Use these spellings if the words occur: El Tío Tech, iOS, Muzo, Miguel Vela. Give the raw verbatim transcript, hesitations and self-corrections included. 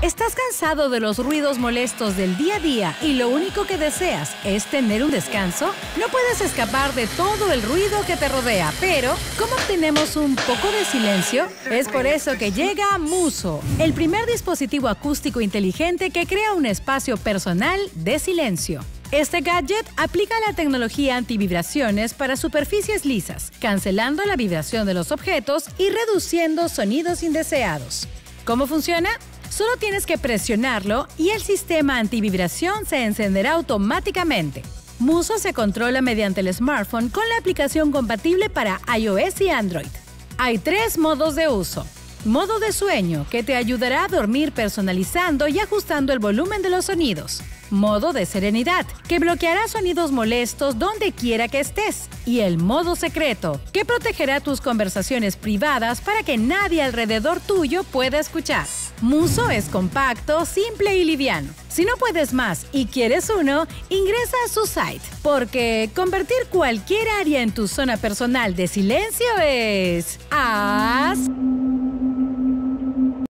¿Estás cansado de los ruidos molestos del día a día y lo único que deseas es tener un descanso? No puedes escapar de todo el ruido que te rodea, pero ¿cómo obtenemos un poco de silencio? Es por eso que llega Muzo, el primer dispositivo acústico inteligente que crea un espacio personal de silencio. Este gadget aplica la tecnología antivibraciones para superficies lisas, cancelando la vibración de los objetos y reduciendo sonidos indeseados. ¿Cómo funciona? Solo tienes que presionarlo y el sistema antivibración se encenderá automáticamente. Muzo se controla mediante el smartphone con la aplicación compatible para iOS y Android. Hay tres modos de uso. Modo de sueño, que te ayudará a dormir personalizando y ajustando el volumen de los sonidos. Modo de serenidad, que bloqueará sonidos molestos donde quiera que estés. Y el modo secreto, que protegerá tus conversaciones privadas para que nadie alrededor tuyo pueda escuchar. Muzo es compacto, simple y liviano. Si no puedes más y quieres uno, ingresa a su site, porque convertir cualquier área en tu zona personal de silencio es... ¡As!